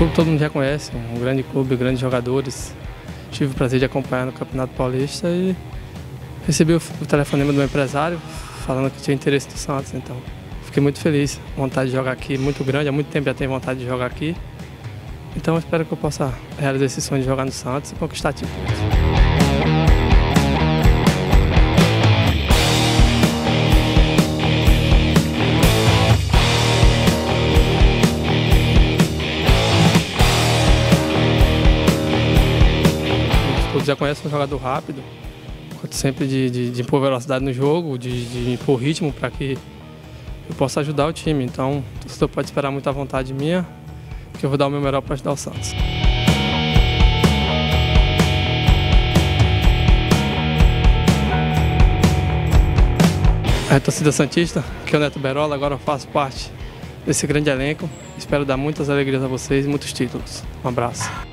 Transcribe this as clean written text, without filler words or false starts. clube todo mundo já conhece, um grande clube, grandes jogadores. Tive o prazer de acompanhar no Campeonato Paulista e recebi o telefonema do meu empresário falando que tinha interesse do Santos, então fiquei muito feliz, vontade de jogar aqui muito grande, há muito tempo já tenho vontade de jogar aqui. Então eu espero que eu possa realizar esse sonho de jogar no Santos e conquistar títulos. Já conhece um jogador rápido, sempre de impor velocidade no jogo, de impor ritmo para que eu possa ajudar o time. Então, o torcedor pode esperar muita vontade minha, que eu vou dar o meu melhor para ajudar o Santos. A torcida santista, que é o Neto Berola, agora eu faço parte desse grande elenco. Espero dar muitas alegrias a vocês e muitos títulos. Um abraço.